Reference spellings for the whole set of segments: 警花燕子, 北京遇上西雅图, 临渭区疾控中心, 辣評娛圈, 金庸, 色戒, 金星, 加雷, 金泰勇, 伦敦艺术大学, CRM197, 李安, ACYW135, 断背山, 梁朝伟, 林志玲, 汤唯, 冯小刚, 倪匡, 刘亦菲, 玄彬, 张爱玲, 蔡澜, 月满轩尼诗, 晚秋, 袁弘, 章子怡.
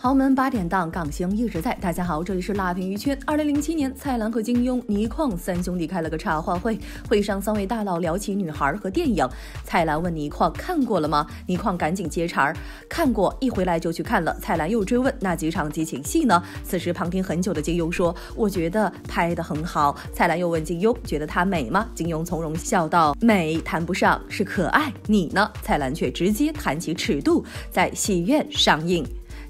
豪门八点档，港星一直在。大家好，这里是辣评娱圈。2007年，蔡澜和金庸、倪匡三兄弟开了个茶话会，会上三位大佬聊起女孩和电影。蔡澜问倪匡看过了吗？倪匡赶紧接茬，看过，一回来就去看了。蔡澜又追问那几场激情戏呢？此时旁听很久的金庸说，我觉得拍得很好。蔡澜又问金庸，觉得她美吗？金庸从容笑道，美谈不上，是可爱。你呢？蔡澜却直接谈起尺度，在戏院上映。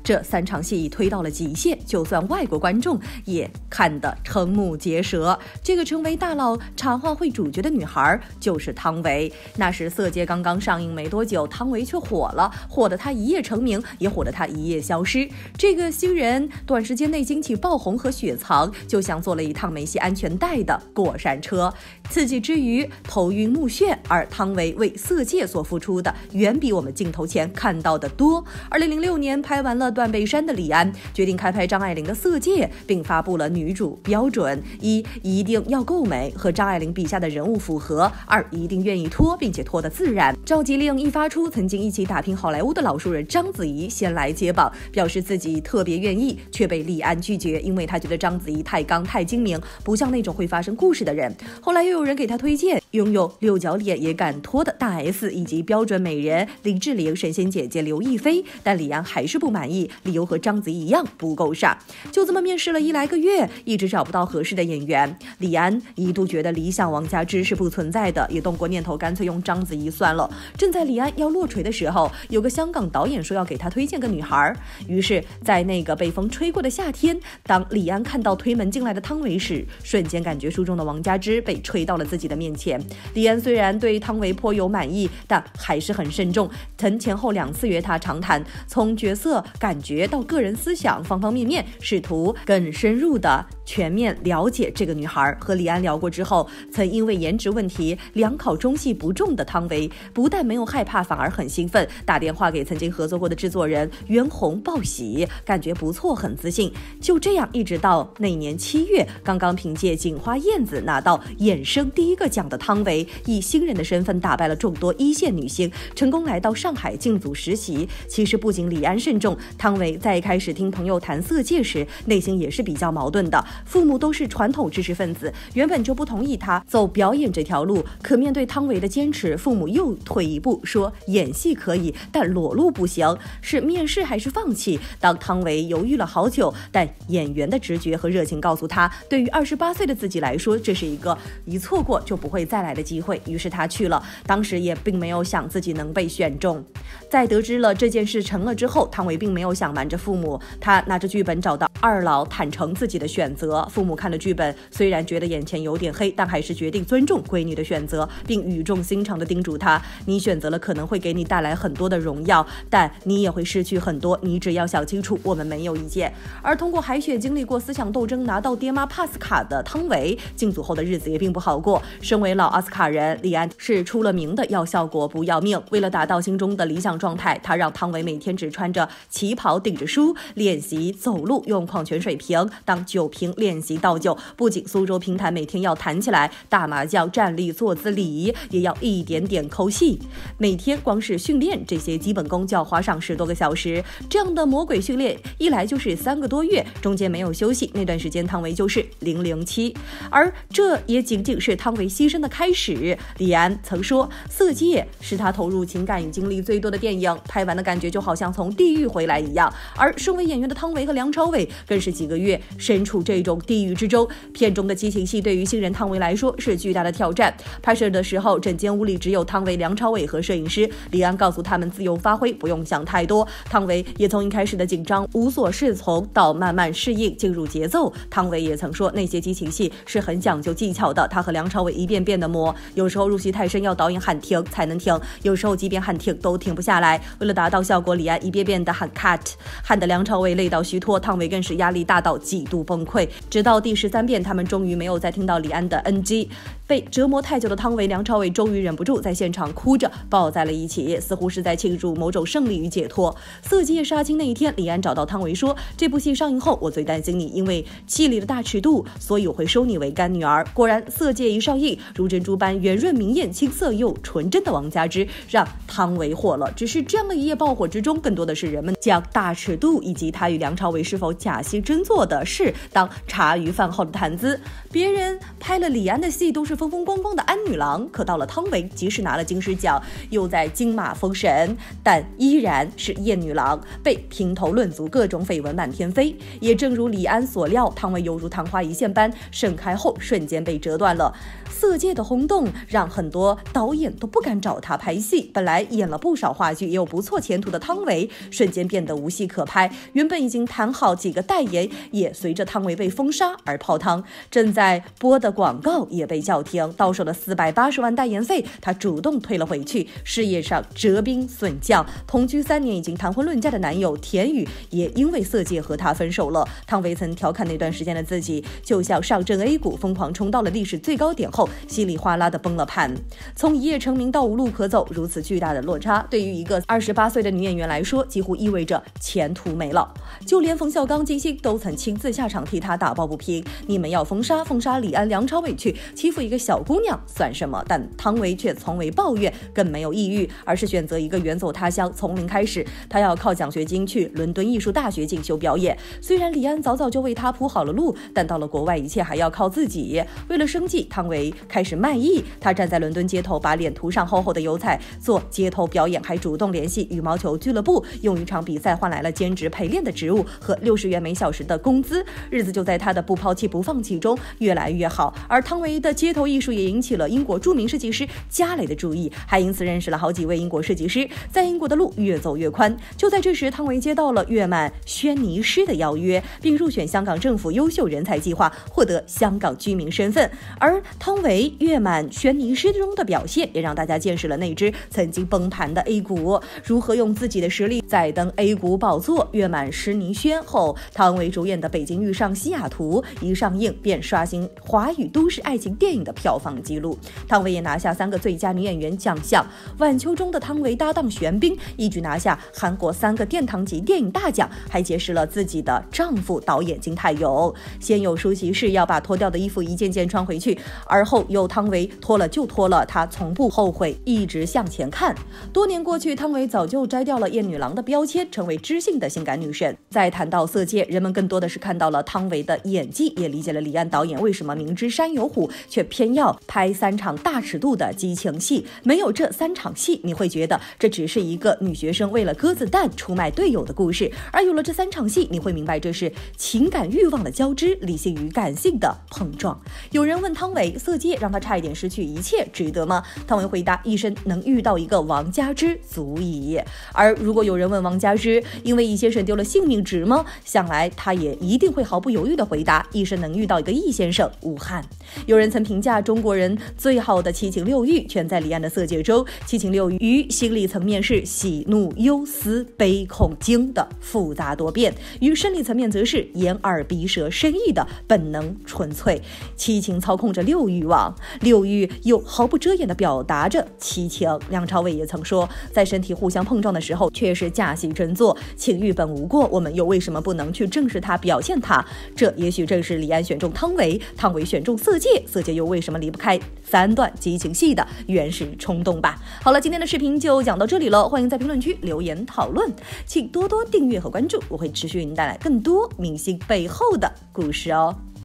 这三场戏已推到了极限，就算外国观众也看得瞠目结舌。这个成为大佬茶话会主角的女孩就是汤唯。那时《色戒》刚刚上映没多久，汤唯却火了，火得她一夜成名，也火得她一夜消失。这个新人短时间内惊起爆红和雪藏，就像坐了一趟没系安全带的过山车，刺激之余头晕目眩。而汤唯为《色戒》所付出的，远比我们镜头前看到的多。2006年拍完了断背山的李安决定开拍张爱玲的《色戒》，并发布了女主标准：一定要够美，和张爱玲笔下的人物符合；一定愿意脱，并且脱得自然。召集令一发出，曾经一起打拼好莱坞的老熟人章子怡先来接棒，表示自己特别愿意，却被李安拒绝，因为他觉得章子怡太刚太精明，不像那种会发生故事的人。后来又有人给他推荐拥有六角脸也敢脱的大 S 以及标准美人林志玲、神仙姐姐刘亦菲，但李安还是不满意，理由和章子怡一样，不够飒。就这么面试了1来个月，一直找不到合适的演员。李安一度觉得理想王佳芝是不存在的，也动过念头干脆用章子怡算了。正在李安要落锤的时候，有个香港导演说要给他推荐个女孩。于是在那个被风吹过的夏天，当李安看到推门进来的汤唯时，瞬间感觉书中的王佳芝被吹到了自己的面前。李安虽然对汤唯颇有满意，但还是很慎重，曾前后2次约她长谈，从角色感觉到个人思想方方面面，试图更深入的全面了解这个女孩。和李安聊过之后，曾因为颜值问题两考中戏不中的汤唯，不但没有害怕，反而很兴奋，打电话给曾经合作过的制作人袁弘报喜，感觉不错，很自信。就这样一直到那年7月，刚刚凭借《警花燕子》拿到衍生第一个奖的汤唯，以新人的身份打败了众多一线女星，成功来到上海进组实习。其实不仅李安慎重，汤唯在一开始听朋友谈《色戒》时，内心也是比较矛盾的。父母都是传统知识分子，原本就不同意他走表演这条路，可面对汤唯的坚持，父母又退一步，说演戏可以，但裸露不行，是面试还是放弃？当汤唯犹豫了好久，但演员的直觉和热情告诉他，对于28岁的自己来说，这是一个一错过就不会再来的机会，于是他去了。当时也并没有想自己能被选中。在得知了这件事成了之后，汤唯并没有想瞒着父母，他拿着剧本找到二老，坦诚自己的选择。父母看了剧本，虽然觉得眼前有点黑，但还是决定尊重闺女的选择，并语重心长地叮嘱她：你选择了可能会给你带来很多的荣耀，但你也会失去很多，你只要想清楚，我们没有意见。而通过海选经历过思想斗争拿到爹妈帕斯卡的汤唯，进组后的日子也并不好过。身为老奥斯卡人，李安是出了名的要效果不要命，为了达到心中的理想状态，他让汤唯每天只穿着旗袍顶着书练习走路，用矿泉水瓶当酒瓶练习倒酒，不仅苏州评弹每天要弹起来，大麻将、站立、坐姿、礼仪也要一点点抠细。每天光是训练这些基本功就要花上10多个小时，这样的魔鬼训练一来就是3个多月，中间没有休息。那段时间汤唯就是007，而这也仅仅是汤唯牺牲的开始。李安曾说，《色戒》是他投入情感与精力最多的电影，拍完的感觉就好像从地狱回来一样。而身为演员的汤唯和梁朝伟更是几个月身处这种地狱之中。片中的激情戏对于新人汤唯来说是巨大的挑战，拍摄的时候整间屋里只有汤唯、梁朝伟和摄影师，李安告诉他们自由发挥，不用想太多。汤唯也从一开始的紧张无所适从到慢慢适应进入节奏。汤唯也曾说，那些激情戏是很讲究技巧的，他和梁朝伟一遍遍的磨，有时候入戏太深要导演喊停才能停，有时候即便喊停都停不下来。为了达到效果，李安一遍遍的喊 cut， 喊得梁朝伟累到虚脱，汤唯更是压力大到几度崩溃。直到第13遍，他们终于没有再听到李安的 NG。被折磨太久的汤唯、梁朝伟终于忍不住在现场哭着抱在了一起，似乎是在庆祝某种胜利与解脱。色戒杀青那一天，李安找到汤唯说：“这部戏上映后，我最担心你因为戏里的大尺度，所以我会收你为干女儿。”果然，色戒一上映，如珍珠般圆润明艳、青涩又纯真的王佳芝让汤唯火了。只是这样的一夜爆火之中，更多的是人们将大尺度以及他与梁朝伟是否假戏真做的事当茶余饭后的谈资。别人拍了李安的戏都是风风光光的安女郎，可到了汤唯，即使拿了金狮奖，又在金马封神，但依然是艳女郎，被评头论足，各种绯闻满天飞。也正如李安所料，汤唯犹如昙花一现般盛开后，瞬间被折断了。色戒的轰动让很多导演都不敢找他拍戏，本来演了不少话剧，也有不错前途的汤唯，瞬间变得无戏可拍。原本已经谈好几个代言，也随着汤唯被封杀而泡汤。正在播的广告也被叫停，到手的480万代言费，他主动退了回去。事业上折兵损将，同居3年已经谈婚论嫁的男友田雨也因为色戒和他分手了。汤唯曾调侃那段时间的自己，就像上证 A 股疯狂冲到了历史最高点后，稀里哗啦的崩了盘。从一夜成名到无路可走，如此巨大的落差，对于一个28岁的女演员来说，几乎意味着前途没了。就连冯小刚、金星都曾亲自下场替他打抱不平：“你们要封杀李安、梁朝伟去，欺负一个小姑娘算什么？”但汤唯却从未抱怨，更没有抑郁，而是选择一个远走他乡，从零开始。他要靠奖学金去伦敦艺术大学进修表演。虽然李安早早就为他铺好了路，但到了国外，一切还要靠自己。为了生计，汤唯开始卖艺。他站在伦敦街头，把脸涂上厚厚的油彩，做街头表演，还主动联系羽毛球俱乐部，用一场比赛换来了兼职陪练的职务和60元每小时的工资。日子就在他的不抛弃不放弃中越来越好。而汤唯的街头艺术也引起了英国著名设计师加雷的注意，还因此认识了好几位英国设计师。在英国的路越走越宽。就在这时，汤唯接到了月满轩尼诗的邀约，并入选香港政府优秀人才计划，获得香港居民身份。而汤唯月满轩尼诗中的表现，也让大家见识了那只曾经崩盘的 A 股如何用自己的实力再登 A 股宝座。月满诗尼轩后，汤唯主演的《北京遇上西雅图》一上映便刷新华语都市爱情电影的票房纪录。汤唯也拿下3个最佳女演员奖项。晚秋中的汤唯搭档玄彬一举拿下韩国3个殿堂级电影大奖，还结识了自己的丈夫导演金泰勇。先有梳洗室要把脱掉的衣服一件件穿回去，而后又汤唯脱了就脱了，她从不后悔，一直向前看。多年过去，汤唯早就摘掉了艳女郎的标签，成为知性的性感女神。在谈到色戒，人们更多的是看到了汤唯的演技，也理解了李安导演为什么明知山有虎，却偏要拍3场大尺度的激情戏。没有这3场戏，你会觉得这只是一个女学生为了鸽子蛋出卖队友的故事，而有了这3场戏，你会明白这是情感欲望的交织，理性与感性的碰撞。有人问汤唯，色戒让她差一点失去一切，值得吗？汤唯回答：“一生能遇到一个王佳芝足矣。”而如果有人问王佳芝，因为易先生丢了性命值吗？想来她也一定会毫不犹豫的回答：“一生能遇到一个易先生，无憾。”有人曾评价中国人最好的七情六欲全在李安的色戒中，七情六欲心理层面是喜怒忧思悲恐惊的复杂多变，于生理层面则是眼耳鼻舌身意的本能纯粹。七情操控着六欲望，六欲又毫不遮掩地表达着七情。梁朝伟也曾说，在身体互相碰撞的时候，却是假戏真做，情欲本无过，我们又为什么不能去正视它、表现它？这也许正是李安选中汤唯，汤唯选中色戒又为什么离不开3段激情戏的原始冲动吧。好了，今天的视频就讲到这里了，欢迎在评论区留言讨论，请多多订阅和关注，我会持续为您带来更多明星背后的故事哦。